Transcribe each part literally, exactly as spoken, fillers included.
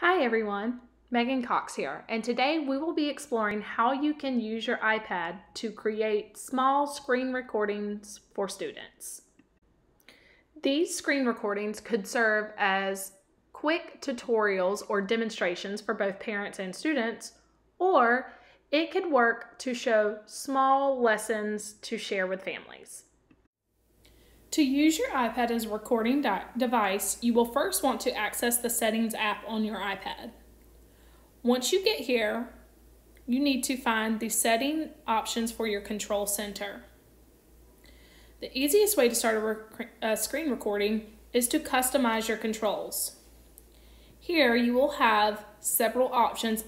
Hi everyone, Megan Cox here, and today we will be exploring how you can use your iPad to create small screen recordings for students. These screen recordings could serve as quick tutorials or demonstrations for both parents and students, or it could work to show small lessons to share with families. To use your iPad as a recording device, you will first want to access the Settings app on your iPad. Once you get here, you need to find the setting options for your control center. The easiest way to start a, rec a screen recording is to customize your controls. Here you will have several options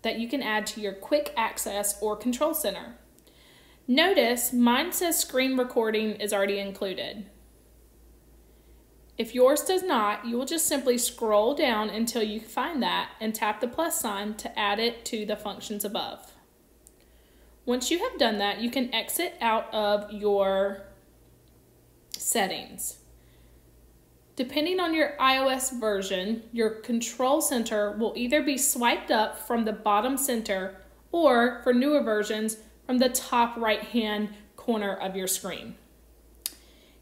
that you can add to your quick access or control center. Notice mine says screen recording is already included. If yours does not, you will just simply scroll down until you find that and tap the plus sign to add it to the functions above. Once you have done that, you can exit out of your settings. Depending on your iOS version, your control center will either be swiped up from the bottom center or, for newer versions, from the top right-hand corner of your screen.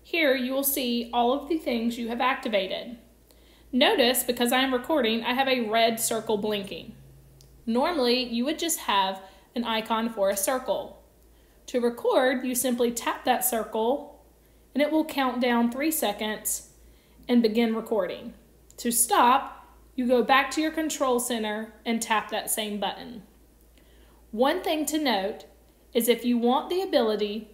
Here you will see all of the things you have activated. Notice, because I am recording, I have a red circle blinking. Normally, you would just have an icon for a circle. To record, you simply tap that circle, and it will count down three seconds and begin recording. To stop, you go back to your control center and tap that same button. One thing to note is if you want the ability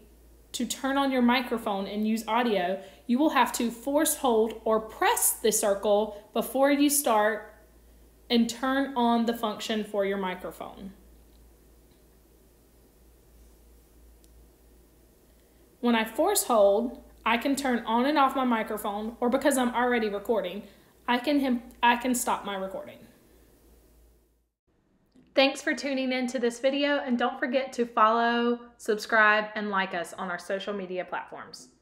to turn on your microphone and use audio, you will have to force hold or press the circle before you start and turn on the function for your microphone. When I force hold, I can turn on and off my microphone, or because I'm already recording, I can, I can stop my recording. Thanks for tuning in to this video, and don't forget to follow, subscribe, and like us on our social media platforms.